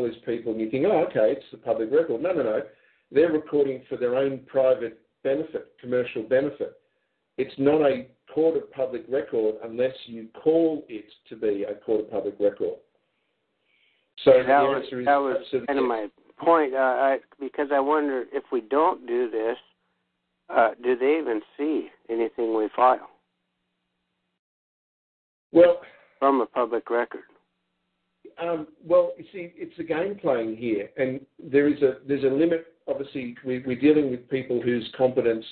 all these people, and you think, oh, okay, it's the public record. No, no, no. They're recording for their own private benefit, commercial benefit. It's not a court of public record unless you call it to be a court of public record. So that was kind of my point, because I wonder if we don't do this, do they even see anything we file? Well, from a public record. Well, you see, it's a game playing here, and there's a limit. Obviously, we're dealing with people whose competence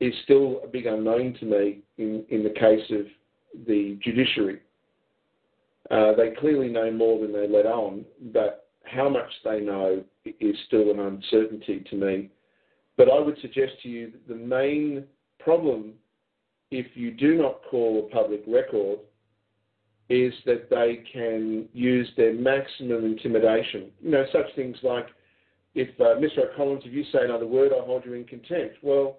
is still a big unknown to me in the case of the judiciary. They clearly know more than they let on, but how much they know is still an uncertainty to me. But I would suggest to you that the main problem, if you do not call a public record, is that they can use their maximum intimidation. You know, such things like, if Mr. O'Collins, if you say another word, I hold you in contempt. Well,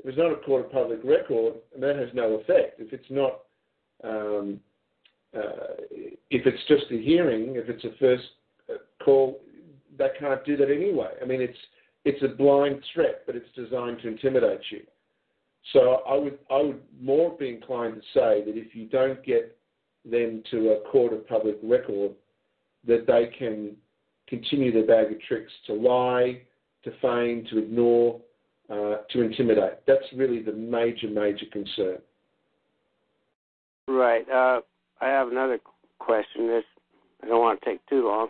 if it's not a court of public record, and that has no effect. If it's not... if it's just a hearing, if it's a first call, they can't do that anyway. I mean, it's a blind threat, but it's designed to intimidate you. So I would more be inclined to say that if you don't get them to a court of public record, that they can continue their bag of tricks to lie, to feign, to ignore, to intimidate. That's really the major, major concern. Right. I have another question. I don't want to take too long.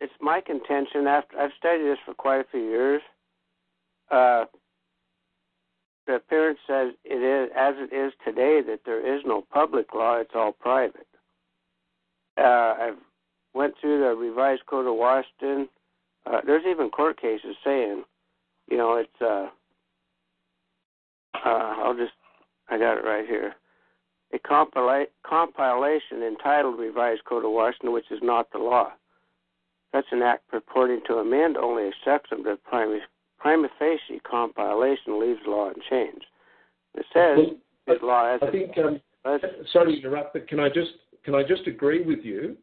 It's my contention, after I've studied this for quite a few years, the appearance says it is as it is today, that there is no public law, it's all private. I've went through the Revised Code of Washington. There's even court cases saying, you know, it's I got it right here. A compilation entitled Revised Code of Washington, which is not the law. Such an act purporting to amend only a section of the prima facie compilation leaves law unchanged. It says that law as sorry to interrupt, but can I just agree with you?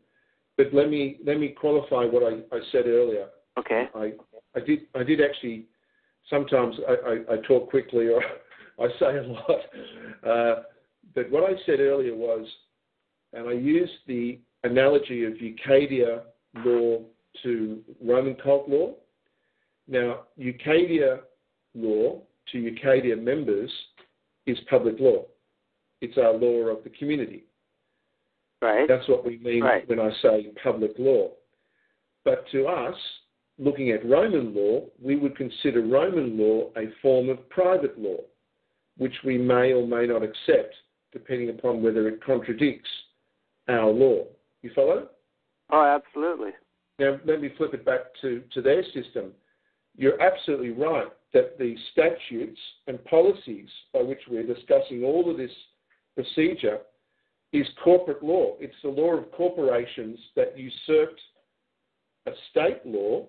But let me qualify what I said earlier. Okay. I did actually. Sometimes I talk quickly or I say a lot. But what I said earlier was, and I used the analogy of Ucadia law to Roman cult law. Now, Ucadia law to Ucadia members is public law. It's our law of the community. Right. That's what we mean when I say public law. But to us, looking at Roman law, we would consider Roman law a form of private law, which we may or may not accept, depending upon whether it contradicts our law. You follow? Oh, absolutely. Now, let me flip it back to their system. You're absolutely right that the statutes and policies by which we're discussing all of this procedure is corporate law. It's the law of corporations that usurped a state law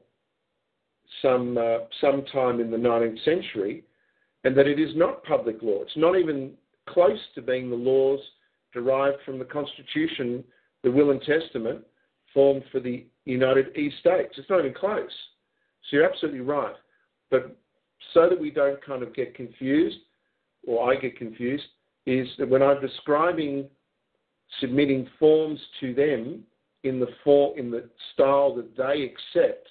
sometime in the 19th century, and that it is not public law. It's not even close to being the laws derived from the Constitution, the will and testament formed for the United East States. It's not even close. So you're absolutely right. But so that we don't kind of get confused, or I get confused, is that when I'm describing submitting forms to them in the style that they accept,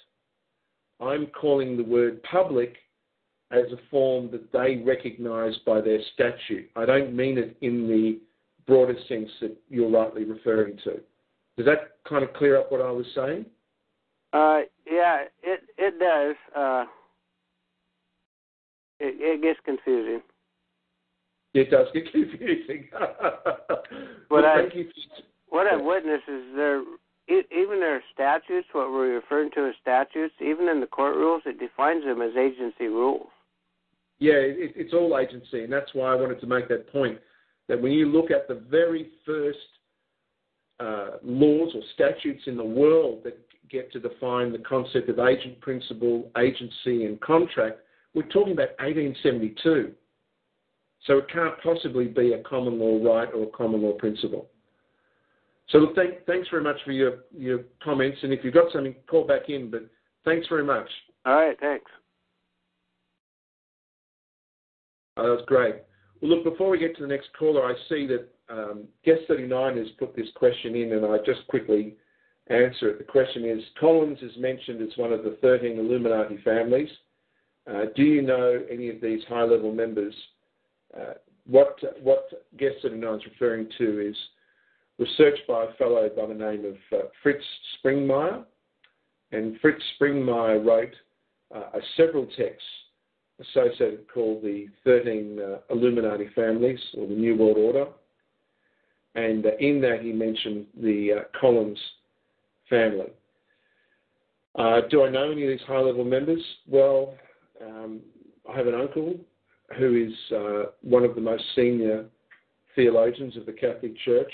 I'm calling the word public as a form that they recognise by their statute. I don't mean it in the broader sense that you're rightly referring to. Does that kind of clear up what I was saying? Yeah, it does. It gets confusing. It does get confusing. What I've witnessed is even their statutes, what we're referring to as statutes, even in the court rules, it defines them as agency rules. Yeah, it's all agency, and that's why I wanted to make that point, that when you look at the very first laws or statutes in the world that get to define the concept of agent principle, agency, and contract, we're talking about 1872. So it can't possibly be a common law right or a common law principle. So look, thanks very much for your comments, and if you've got something, call back in, but thanks very much. All right, thanks. Oh, that's great. Well, look, before we get to the next caller, I see that guest 39 has put this question in, and I just quickly answer it. The question is, Collins is mentioned as one of the 13 Illuminati families. Do you know any of these high-level members? What guest 39 is referring to is research by a fellow by the name of Fritz Springmeier. And Fritz Springmeier wrote several texts associated called the 13 Illuminati Families, or the New World Order. And in that he mentioned the Collins family. Do I know any of these high-level members? Well, I have an uncle who is one of the most senior theologians of the Catholic Church,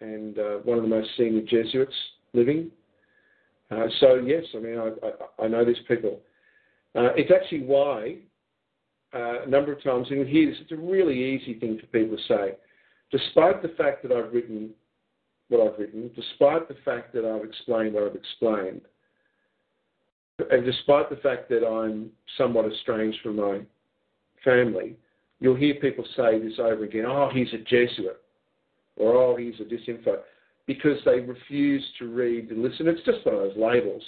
and one of the most senior Jesuits living. So yes, I mean, I know these people. It's actually why a number of times, and here it's a really easy thing for people to say, despite the fact that I've written what I've written, despite the fact that I've explained what I've explained, and despite the fact that I'm somewhat estranged from my family, you'll hear people say this over again, oh, he's a Jesuit, or oh, he's a disinfo, because they refuse to read and listen. It's just one of those labels.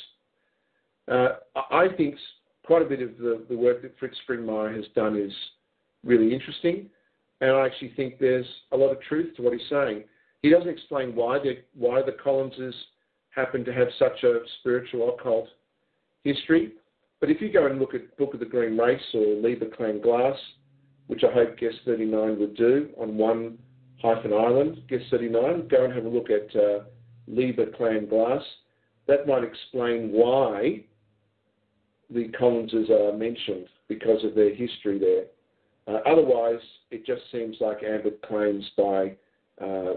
I think quite a bit of the work that Fritz Springmeier has done is really interesting, and I actually think there's a lot of truth to what he's saying. He doesn't explain why the Collinses happen to have such a spiritual occult history, but if you go and look at Book of the Green Race or Lieber Klan Glass, which I hope Guest 39 would do on One-Island, Guest 39, go and have a look at Lieber Klan Glass. That might explain why the Collinses are mentioned, because of their history there. Otherwise, it just seems like ambit claims by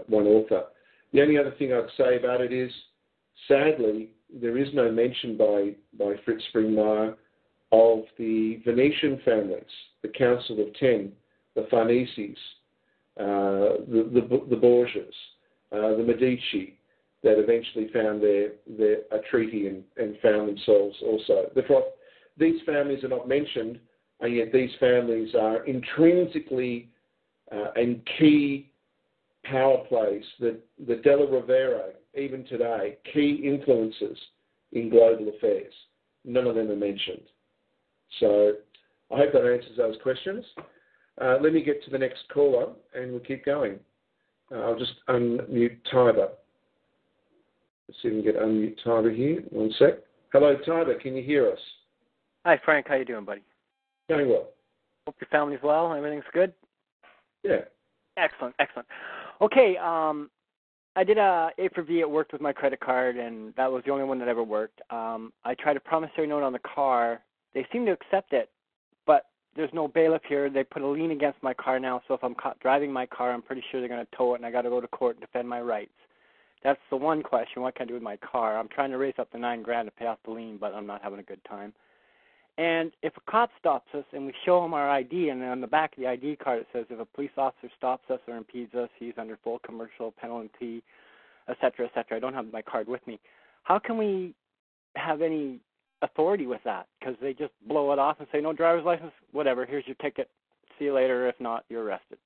one author. The only other thing I'd say about it is, sadly, there is no mention by Fritz Springmeier of the Venetian families, the Council of Ten, the Farneses, the Borgias, the Medici, that eventually found a treaty and found themselves also. These families are not mentioned, and yet these families are intrinsically and key power plays. The Della Rivera, even today, key influences in global affairs. None of them are mentioned. So I hope that answers those questions. Let me get to the next caller, and we'll keep going. I'll just unmute Tiber. Let's see if we can get unmute Tiber here. One sec. Hello, Tiber. Can you hear us? Hi, Frank. How you doing, buddy? Doing well. Hope your family's well. Everything's good? Yeah. Excellent, excellent. Okay, I did a A for V. It worked with my credit card, and that was the only one that ever worked. I tried a promissory note on the car. They seem to accept it, but there's no bailiff here. They put a lien against my car now, so if I'm caught driving my car, I'm pretty sure they're going to tow it, and I got to go to court and defend my rights. That's the one question. What can I do with my car? I'm trying to raise up the $9,000 to pay off the lien, but I'm not having a good time. And if a cop stops us and we show him our ID, and on the back of the ID card it says if a police officer stops us or impedes us, he's under full commercial penalty, et cetera, et cetera. I don't have my card with me. How can we have any authority with that? Because they just blow it off and say, no driver's license, whatever, here's your ticket. See you later. If not, you're arrested.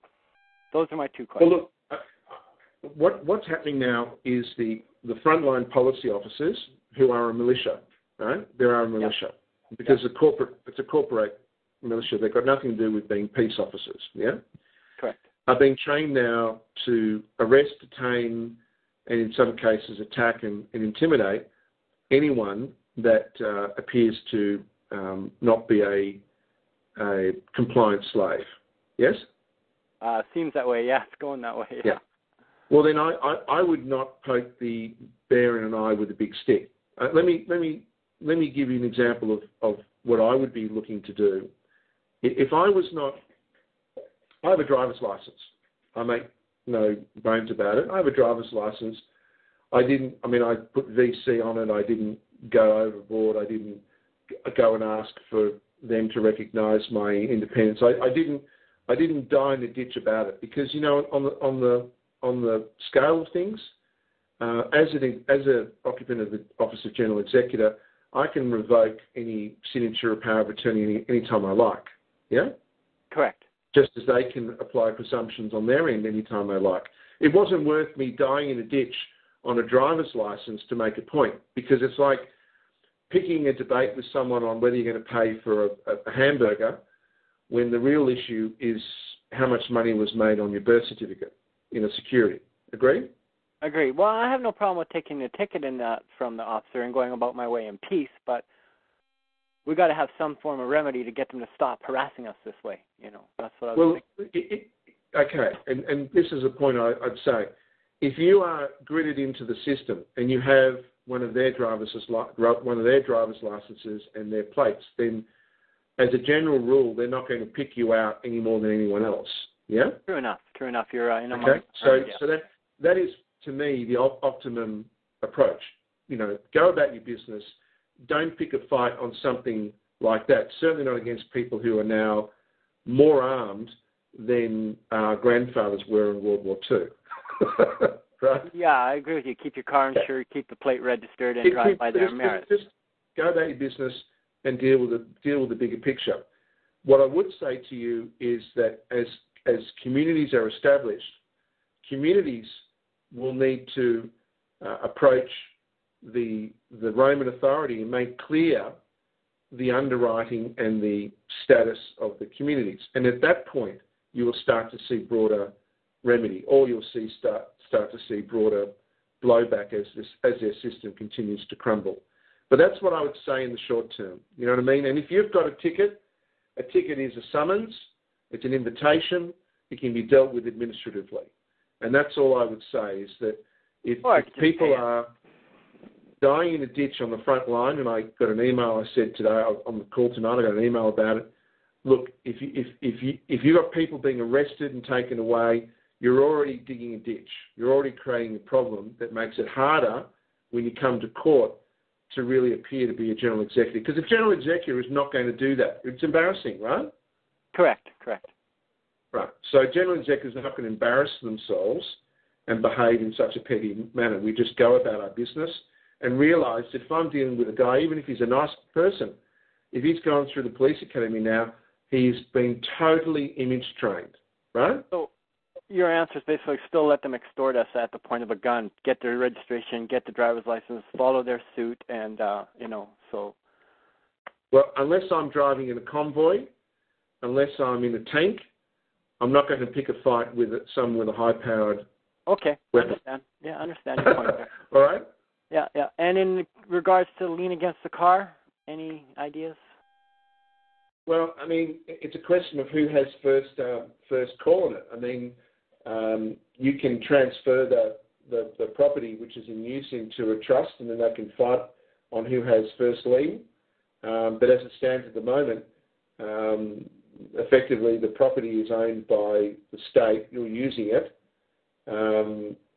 Those are my two questions. Well, look, What's happening now is the frontline policy officers, who are a militia, right? They're our militia. Yep. Because yep. It's a corporate militia. They've got nothing to do with being peace officers, yeah? Correct. Are being trained now to arrest, detain, and in some cases attack and intimidate anyone that appears to not be a compliant slave, yes? Seems that way, yeah. It's going that way, yeah. Well, then I would not poke the bear in an eye with a big stick. Let me give you an example of what I would be looking to do. If I was not, I have a driver's license. I make no bones about it. I have a driver's license. I put VC on it. I didn't go overboard. I didn't go and ask for them to recognise my independence. I didn't die in a ditch about it because, you know, on the scale of things, As an occupant of the Office of General Executor, I can revoke any signature or power of attorney any time I like. Yeah? Correct. Just as they can apply presumptions on their end any time they like. It wasn't worth me dying in a ditch on a driver's license to make a point, because it's like picking a debate with someone on whether you're going to pay for a hamburger when the real issue is how much money was made on your birth certificate in a security. Agree? Agree. Well, I have no problem with taking the ticket from the officer and going about my way in peace, but we've got to have some form of remedy to get them to stop harassing us this way. You know, that's what I was thinking. Okay, and this is a point I'd say. If you are gridded into the system and you have one of their driver's licenses and their plates, then as a general rule, they're not going to pick you out any more than anyone else. Yeah? True enough. True enough. You're in a moment. Okay, so that is, to me, the optimum approach. You know, go about your business. Don't pick a fight on something like that, certainly not against people who are now more armed than our grandfathers were in World War II. Right? Yeah, I agree with you. Keep your car insured, keep the plate registered, and drive by their merits. Just go about your business and deal with the bigger picture. What I would say to you is that as communities are established, communities will need to approach the Roman authority and make clear the underwriting and the status of the communities. And at that point, you will start to see broader remedy, or you'll see start to see broader blowback as their system continues to crumble. But that's what I would say in the short term. You know what I mean? And if you've got a ticket is a summons, it's an invitation, it can be dealt with administratively. And that's all I would say is that if people are dying in a ditch on the front line, and I got an email, I said today, on the call tonight, I got an email about it. Look, if you've got people being arrested and taken away, you're already digging a ditch. You're already creating a problem that makes it harder when you come to court to really appear to be a general executor. Because a general executor is not going to do that. It's embarrassing, right? Correct. Right. So general executors are not going to embarrass themselves and behave in such a petty manner. We just go about our business and realise that if I'm dealing with a guy, even if he's a nice person, if he's gone through the police academy now, he's been totally image trained, right? So your answer is basically still let them extort us at the point of a gun, get their registration, get the driver's license, follow their suit, and, so. Well, unless I'm driving in a convoy, unless I'm in a tank, I'm not going to pick a fight with someone with a high-powered weapon. Understand. Yeah, I understand your point there. All right? Yeah. And in regards to lean against the car, any ideas? Well, I mean, it's a question of who has first call on it. I mean, you can transfer the property which is in use into a trust, and then they can fight on who has first lien. But as it stands at the moment, effectively the property is owned by the state. You're using it.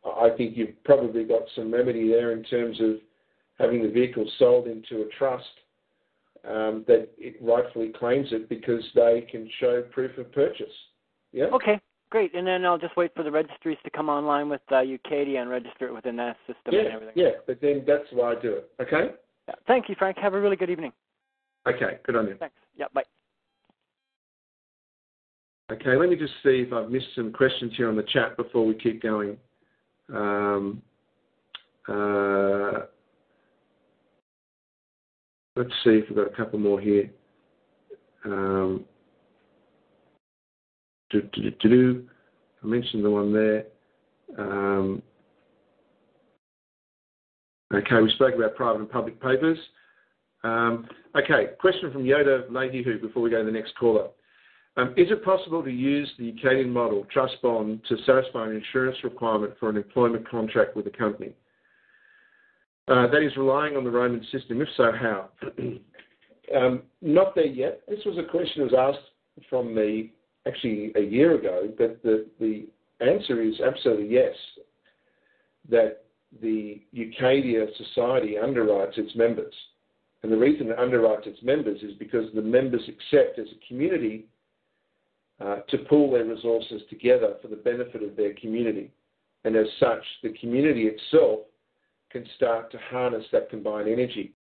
I think you've probably got some remedy there in terms of having the vehicle sold into a trust that it rightfully claims it, because they can show proof of purchase. Yeah. Okay, great. And then I'll just wait for the registries to come online with Ucadia and register it within their system and everything. Yeah, but then that's why I do it. Okay? Yeah. Thank you, Frank. Have a really good evening. Okay, good on you. Thanks. Yeah, bye. Okay, let me just see if I've missed some questions here on the chat before we keep going. Let's see if we've got a couple more here. I mentioned the one there. Okay, we spoke about private and public papers. Okay, question from Yoda Leahyhoo before we go to the next caller. Is it possible to use the Ucadian model, trust bond, to satisfy an insurance requirement for an employment contract with a company? That is relying on the Roman system. If so, how? Not there yet. This was a question that was asked from me actually a year ago, but the answer is absolutely yes, that the Ucadia society underwrites its members. And the reason it underwrites its members is because the members accept as a community to pool their resources together for the benefit of their community. And as such, the community itself can start to harness that combined energy.